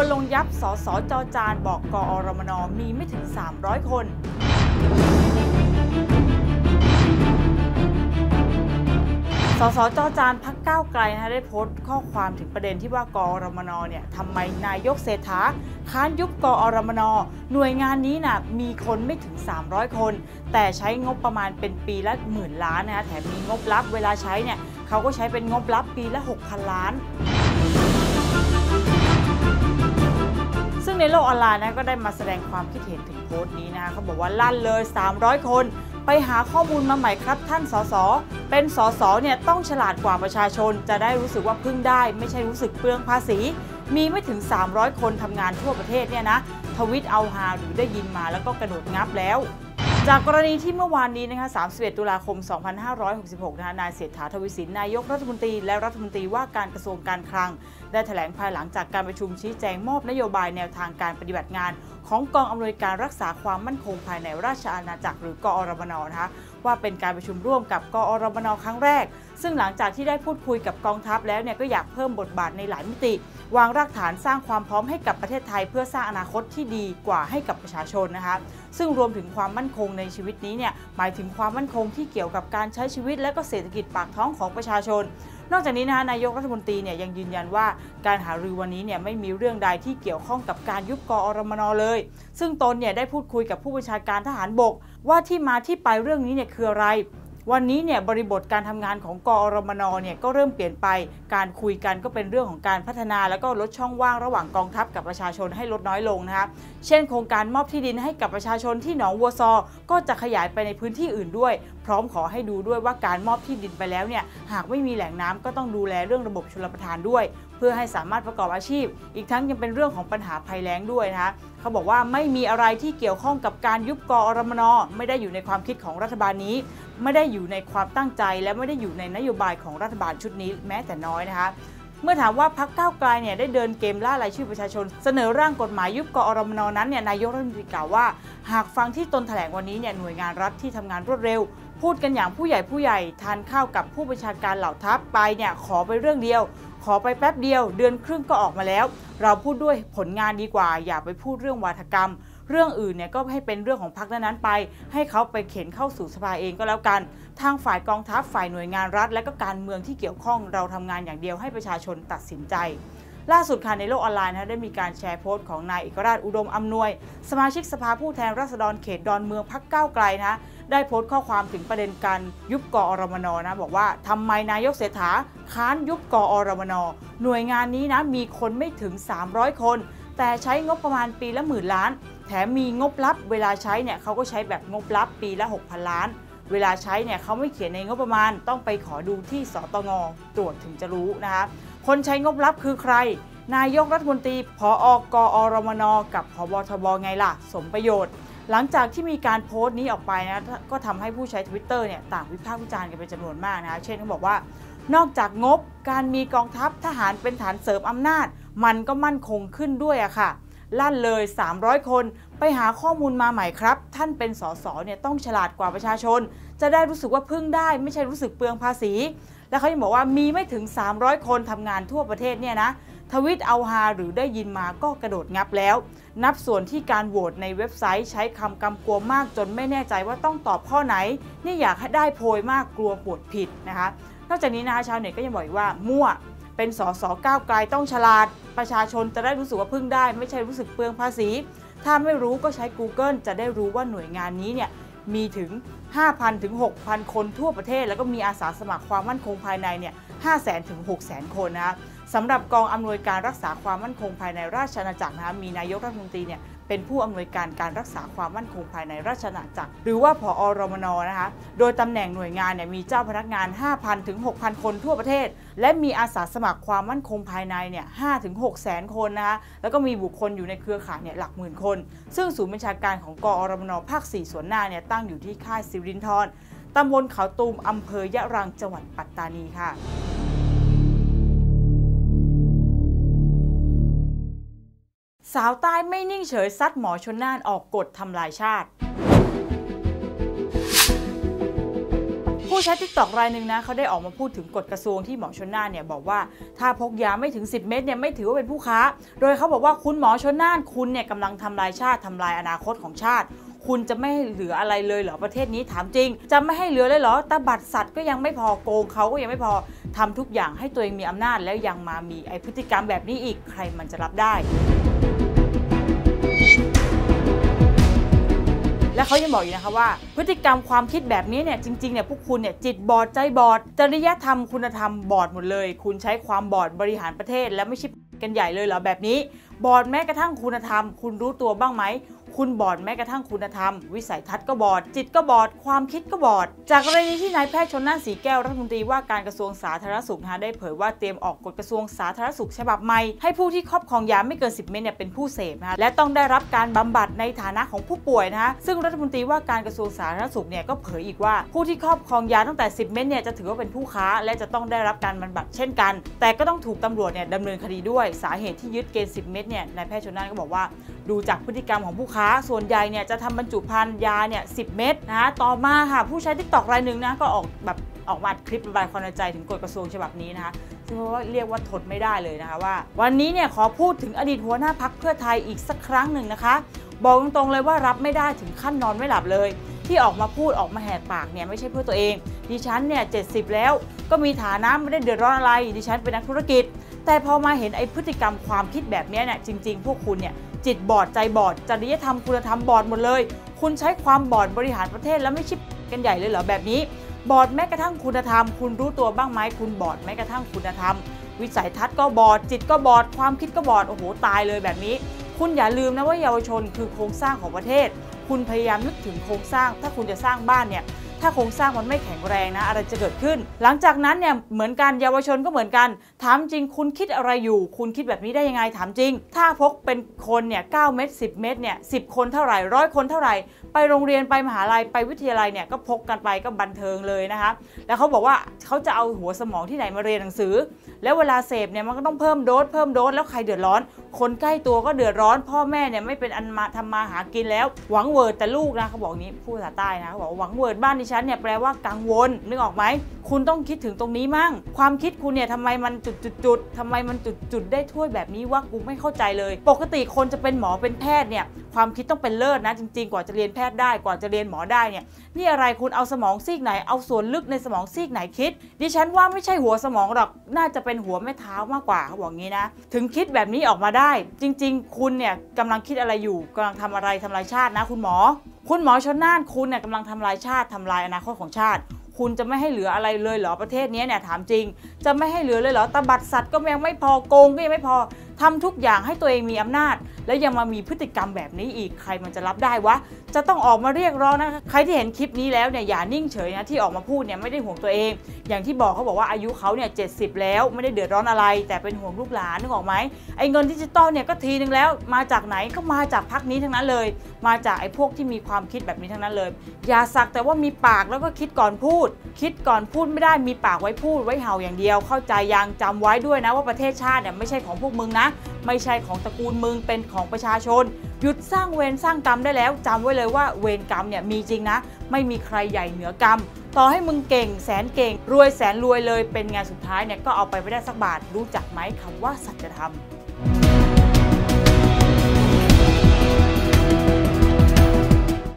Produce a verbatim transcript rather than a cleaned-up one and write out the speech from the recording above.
วลงยับสสจจานบอกกอรมนมีไม่ถึงสามร้อยคนสสจจานพักก้าวไกลนะได้โพสต์ข้อความถึงประเด็นที่ว่ากอรมนเนี่ยทำไมนายกเศรษฐาค้านยุบกอรมนหน่วยงานนี้นะมีคนไม่ถึงสามร้อยคนแต่ใช้งบประมาณเป็นปีละหมื่นล้านนะแถมมีงบลับเวลาใช้เนี่ยเขาก็ใช้เป็นงบลับปีละ หกพัน ล้านซึ่งในโลกออนไลน์นะก็ได้มาแสดงความคิดเห็นถึงโพสต์นี้นะเขาบอกว่าลั่นเลยสามร้อยคนไปหาข้อมูลมาใหม่ครับท่านสสเป็นสสเนี่ยต้องฉลาดกว่าประชาชนจะได้รู้สึกว่าพึ่งได้ไม่ใช่รู้สึกเปลืองภาษีมีไม่ถึงสามร้อยคนทำงานทั่วประเทศเนี่ยนะทวิตเอาฮาหรือได้ยินมาแล้วก็กระโดดงับแล้วจากกรณีที่เมื่อวานนี้นะคะสามสิบเอ็ดตุลาคมสองพันห้าร้อยหกสิบหกนะคะนายเศรษฐาทวีสินนายกรัฐมนตรีและรัฐมนตรีว่าการกระทรวงการคลังได้แถลงภายหลังจากการประชุมชี้แจงมอบนโยบายแนวทางการปฏิบัติงานของกองอำนวยการรักษาความมั่นคงภายในราชอาณาจักรหรือกอรมนนะคะว่าเป็นการประชุมร่วมกับกอรมนครั้งแรกซึ่งหลังจากที่ได้พูดคุยกับกองทัพแล้วเนี่ยก็อยากเพิ่มบทบาทในหลายมิติวางรากฐานสร้างความพร้อมให้กับประเทศไทยเพื่อสร้างอนาคตที่ดีกว่าให้กับประชาชนนะคะซึ่งรวมถึงความมั่นคงในชีวิตนี้เนี่ยหมายถึงความมั่นคงที่เกี่ยวกับการใช้ชีวิตและก็เศรษฐกิจปากท้องของประชาชนนอกจากนี้นะคะนายกรัฐมนตรีเนี่ยยังยืนยันว่าการหารือวันนี้เนี่ยไม่มีเรื่องใดที่เกี่ยวข้องกับการยุบกอรมนเลยซึ่งตนเนี่ยได้พูดคุยกับผู้บัญชาการทหารบกว่าที่มาที่ไปเรื่องนี้เนี่ยคืออะไรวันนี้เนี่ยบริบทการทำงานของกอรมนเนี่ยก็เริ่มเปลี่ยนไปการคุยกันก็เป็นเรื่องของการพัฒนาแล้วก็ลดช่องว่างระหว่างกองทัพกับประชาชนให้ลดน้อยลงนะคะเช่นโครงการมอบที่ดินให้กับประชาชนที่หนองวัวซอก็จะขยายไปในพื้นที่อื่นด้วยพร้อมขอให้ดูด้วยว่าการมอบที่ดินไปแล้วเนี่ยหากไม่มีแหล่งน้ำก็ต้องดูแลเรื่องระบบชลประทานด้วยเพื่อให้สามารถประกอบอาชีพอีกทั้งยังเป็นเรื่องของปัญหาภัยแล้งด้วยนะคะเขาบอกว่าไม่มีอะไรที่เกี่ยวข้องกับการยุบกอรมนไม่ได้อยู่ในความคิดของรัฐบาลนี้ไม่ได้อยู่ในความตั้งใจและไม่ได้อยู่ในนโยบายของรัฐบาลชุดนี้แม้แต่น้อยนะคะเมื่อถามว่าพรรคก้าวไกลเนี่ยได้เดินเกมล่ารายชื่อประชาชนเสนอร่างกฎหมายยุบกอรมนนั้นเนี่ยนายกรัฐมนตรีกล่าวว่าหากฟังที่ตนแถลงวันนี้เนี่ยหน่วยงานรัฐที่ทำงานรวดเร็วพูดกันอย่างผู้ใหญ่ผู้ใหญ่ทานข้าวกับผู้บัญชาการเหล่าทัพไปเนี่ยขอไปเรื่องเดียวขอไปแป๊บเดียวเดือนครึ่งก็ออกมาแล้วเราพูดด้วยผลงานดีกว่าอย่าไปพูดเรื่องวาทกรรมเรื่องอื่นเนี่ยก็ให้เป็นเรื่องของพรรคนั้นๆไปให้เขาไปเข็นเข้าสู่สภาเองก็แล้วกันทางฝ่ายกองทัพฝ่ายหน่วยงานรัฐและก็การเมืองที่เกี่ยวข้องเราทำงานอย่างเดียวให้ประชาชนตัดสินใจล่าสุดค่ะในโลกออนไลน์นะได้มีการแชร์โพสต์ของนายเอกราชอุดมอำนวยสมาชิกสภาผู้แทนราษฎรเขตดอนเมืองพรรคก้าวไกลนะได้โพสต์ข้อความถึงประเด็นการยุบกอรมนนะบอกว่าทำไมนายกเศรษฐาค้านยุบกอรมนหน่วยงานนี้นะมีคนไม่ถึงสามร้อยคนแต่ใช้งบประมาณปีละหมื่นล้านแถมมีงบลับเวลาใช้เนี่ยเขาก็ใช้แบบงบลับปีละ หกพัน ล้านเวลาใช้เนี่ยเขาไม่เขียนในงบประมาณต้องไปขอดูที่สตง.ตรวจถึงจะรู้นะคะคนใช้งบลับคือใครนายกรัฐมนตรีผอกอรมนกับผบทบไงล่ะสมประโยชน์หลังจากที่มีการโพสต์นี้ออกไปนะก็ทำให้ผู้ใช้ Twitter เนี่ยต่างวิพากษ์วิจารณ์กันเป็นจำนวนมากนะเช่นเขาบอกว่านอกจากงบการมีกองทัพทหารเป็นฐานเสริมอำนาจมันก็มั่นคงขึ้นด้วยอะค่ะลั่นเลยสามร้อยคนไปหาข้อมูลมาใหม่ครับท่านเป็นสสเนี่ยต้องฉลาดกว่าประชาชนจะได้รู้สึกว่าพึ่งได้ไม่ใช่รู้สึกเปลืองภาษีและเขายังบอกว่ามีไม่ถึงสามร้อยคนทำงานทั่วประเทศเนี่ยนะทวิตเอาฮาหรือได้ยินมาก็กระโดดงับแล้วนับส่วนที่การโหวตในเว็บไซต์ใช้คำกำกวมมากจนไม่แน่ใจว่าต้องตอบข้อไหนนี่อยากให้ได้โพยมากกลัวโหวตผิดนะคะนอกจากนี้นะชาวเน็ตก็ยังบอกอีกว่ามั่วเป็นสสก้าวไกลต้องฉลาดประชาชนจะได้รู้สึกว่าพึ่งได้ไม่ใช่รู้สึกเปลืองภาษีถ้าไม่รู้ก็ใช้ Google จะได้รู้ว่าหน่วยงานนี้เนี่ยมีถึง ห้าพันถึงหกพัน คนทั่วประเทศแล้วก็มีอาสาสมัครความมั่นคงภายในเนี่ย ห้าแสนถึงหกแสน คนนะสำหรับกองอำนวยการรักษาความมั่นคงภายในราชอาณาจักรนะมีนายกรัฐมนตรีเนี่ยเป็นผู้อำนวยการการรักษาความมั่นคงภายในราชอาณาจักรหรือว่าผอรมนนะคะโดยตำแหน่งหน่วยงานเนี่ยมีเจ้าพนักงาน ห้าพันถึงหกพัน คนทั่วประเทศและมีอาสาสมัครความมั่นคงภายในเนี่ย ห้าถึงหกแสน คนนะคะแล้วก็มีบุคคลอยู่ในเครือข่ายเนี่ยหลักหมื่นคนซึ่งศูนย์บัญชาการของกอรมนภาคสี่ส่วนหน้าเนี่ยตั้งอยู่ที่ค่ายสิรินธรตำบลเขาตูมอำเภอยะรังจังหวัดปัตตานีค่ะสาวใต้ไม่นิ่งเฉยซัดหมอชลน่านออกกฎทำลายชาติผู้ ผู้ใช้ทิกตอกรายหนึ่งนะเขาได้ออกมาพูดถึงกฎกระทรวงที่หมอชลน่านเนี่ยบอกว่าถ้าพกยาไม่ถึงสิบเม็ดเนี่ยไม่ถือว่าเป็นผู้ค้าโดยเขาบอกว่าคุณหมอชลน่านคุณเนี่ยกำลังทำลายชาติทำลายอนาคตของชาติคุณจะไม่ให้เหลืออะไรเลยเหรอประเทศนี้ถามจริงจะไม่ให้เหลือเลยเหรอตบัดสัตว์ก็ยังไม่พอโกงเขาก็ยังไม่พอทำทุกอย่างให้ตัวเองมีอำนาจแล้วยังมามีไอพฤติกรรมแบบนี้อีกใครมันจะรับได้และเขายังบอกอยู่นะคะว่าพฤติกรรมความคิดแบบนี้เนี่ยจริงๆเนี่ยพวกคุณเนี่ยจิตบอดใจบอดจริยธรรมคุณธรรมบอดหมดเลยคุณใช้ความบอดบริหารประเทศและไม่ชิบกันใหญ่เลยเหรอแบบนี้บอดแม้กระทั่งคุณธรรมคุณรู้ตัวบ้างไหมคุณบอดแม้กระทั่งคุณธรรมวิสัยทัศน์ก็บอดจิตก็บอดความคิดก็บอดจากกรณีที่นายแพทย์ชลน่าน ศรีแก้วรัฐมนตรีว่าการกระทรวงสาธารณสุขนะได้เผยว่าเตรียมออกกฎกระทรวงสาธารณสุขฉบับใหม่ให้ผู้ที่ครอบครองยาไม่เกินสิบเม็ดเนี่ยเป็นผู้เสพนะและต้องได้รับการบำบัดในฐานะของผู้ป่วยนะซึ่งรัฐมนตรีว่าการกระทรวงสาธารณสุขเนี่ยก็เผยอีกว่าผู้ที่ครอบครองยาตั้งแต่สิบเม็ดเนี่ยจะถือว่าเป็นผู้ค้าและจะต้องได้รับการบำบัดเช่นกันแต่ก็ต้องถูกตำรวจเนี่ยดำเนินคดีด้วยสาเหตุที่ยึดเกณฑ์สิบเม็ดเนี่ยนายแพทย์ชลน่านก็บอกว่าดูจากพฤติกรรมของผู้ค้าส่วนใหญ่เนี่ยจะทำบรรจุภัณฑ์ยาเนี่ยสิบเม็ดนะต่อมาค่ะผู้ใช้ TikTok รายหนึ่งนะก็ออกแบบออกมาคลิประบายความในใจถึงกฎกระทรวงฉบับนี้นะคะซึ่งว่าเรียกว่าทนไม่ได้เลยนะคะว่าวันนี้เนี่ยขอพูดถึงอดีตหัวหน้าพรรคเพื่อไทยอีกสักครั้งหนึ่งนะคะบอกตรงๆเลยว่ารับไม่ได้ถึงขั้นนอนไม่หลับเลยที่ออกมาพูดออกมาแหกปากเนี่ยไม่ใช่เพื่อตัวเองดิฉันเนี่ยเจ็ดสิบแล้วก็มีฐานะไม่ได้เดือดร้อนอะไรดิฉันเป็นนักธุรกิจแต่พอมาเห็นไอ้พฤติกรรมความคิดแบบนี้เนี่ยจริงๆพวกคุณเนี่ยจิตบอดใจบอดจริยธรรมคุณธรรมบอดหมดเลยคุณใช้ความบอดบริหารประเทศแล้วไม่ชิบกันใหญ่เลยเหรอแบบนี้บอดแม้กระทั่งคุณธรรมคุณรู้ตัวบ้างไหมคุณบอดแม้กระทั่งคุณธรรมวิสัยทัศน์ก็บอดจิตก็บอดความคิดก็บอดโอ้โหตายเลยแบบนี้คุณอย่าลืมนะว่าเยาวชนคือโครงสร้างของประเทศคุณพยายามนึกถึงโครงสร้างถ้าคุณจะสร้างบ้านเนี่ยถ้าโครงสร้างมันไม่แข็งแรงนะอะไรจะเกิดขึ้นหลังจากนั้นเนี่ยเหมือนกันเยาวชนก็เหมือนกันถามจริงคุณคิดอะไรอยู่คุณคิดแบบนี้ได้ยังไงถามจริงถ้าพกเป็นคนเนี่ยเก้าเม็ดสิบเม็ดเนี่ยสิบคนเท่าไหร่ร้อยคนเท่าไหร่ไปโรงเรียนไปมหาลัยไปวิทยาลัยเนี่ยก็พกกันไปก็บันเทิงเลยนะคะแล้วเขาบอกว่าเขาจะเอาหัวสมองที่ไหนมาเรียนหนังสือแล้วเวลาเสพเนี่ยมันก็ต้องเพิ่มโดสเพิ่มโดสแล้วใครเดือดร้อนคนใกล้ตัวก็เดือดร้อนพ่อแม่เนี่ยไม่เป็นอันมาทำมาหากินแล้วหวังเวิร์ดแต่ลูกนะเขาบอกนี้ผู้ภาษาใต้นะเขาบอกหวังเวิร์ดบ้านดิฉันเนี่ยแปลว่ากังวลนึกออกไหมคุณต้องคิดถึงตรงนี้มั่งความคิดคุณเนี่ยทำไมมันจุดจุดจุดทำไมมันจุดจุดได้ถ้วยแบบนี้ว่ากูไม่เข้าใจเลยปกติคนจะเป็นหมอเป็นแพทย์เนี่ยความคิดต้องเป็นเลิศนะจริงๆกว่าจะเรียนแพทย์ได้กว่าจะเรียนหมอได้เนี่ยนี่อะไรคุณเอาสมองซีกไหนเอาส่วนลึกในสมองซีกไหนคิดดิฉันว่าไม่ใช่หัวสมองหรอกน่าจะเป็นหัวแม่เท้ามากกว่าเขาบอกงี้นะถึงคิดแบบนี้ออกมาได้จริงๆคุณเนี่ยกำลังคิดอะไรอยู่กำลังทำอะไรทำลายชาตินะคุณหมอคุณหมอชลน่านคุณเนี่ยกำลังทำลายชาติทำลายอนาคตของชาติคุณจะไม่ให้เหลืออะไรเลยเหรอประเทศนี้เนี่ยถามจริงจะไม่ให้เหลือเลยเหรอตบัดสัตว์ก็ยังไม่พอโกงก็ยังไม่พอทำทุกอย่างให้ตัวเองมีอำนาจแล้วยังมามีพฤติกรรมแบบนี้อีกใครมันจะรับได้วะจะต้องออกมาเรียกร้องนะคะใครที่เห็นคลิปนี้แล้วเนี่ยอย่านิ่งเฉยนะที่ออกมาพูดเนี่ยไม่ได้ห่วงตัวเองอย่างที่บอกเขาบอกว่าอายุเขาเนี่ยเจ็ดสิบแล้วไม่ได้เดือดร้อนอะไรแต่เป็นห่วงลูกหลานนึกออกไหมไอ้เงินดิจิตอลเนี่ยก็ทีนึงแล้วมาจากไหนก็มาจากพรรคนี้ทั้งนั้นเลยมาจากไอ้พวกที่มีความคิดแบบนี้ทั้งนั้นเลยอย่าสักแต่ว่ามีปากแล้วก็คิดก่อนพูดคิดก่อนพูดไม่ได้มีปากไว้พูดไว้เห่าอย่างเดียวเข้าใจยังจำไว้ด้วยนะว่าประเทศชาติเนี่ยไม่ใช่ของพวกมึงนะไม่ใช่ของตระกูลมึงเป็นของประชาชนหยุดสร้างเวรสร้างกรรมได้แล้วจำไว้เลยว่าเวรกรรมเนี่ยมีจริงนะไม่มีใครใหญ่เหนือกรรมต่อให้มึงเก่งแสนเก่งรวยแสนรวยเลยเป็นไงสุดท้ายเนี่ยก็เอาไปไม่ได้สักบาทรู้จักไหมคำว่าสัจธรรม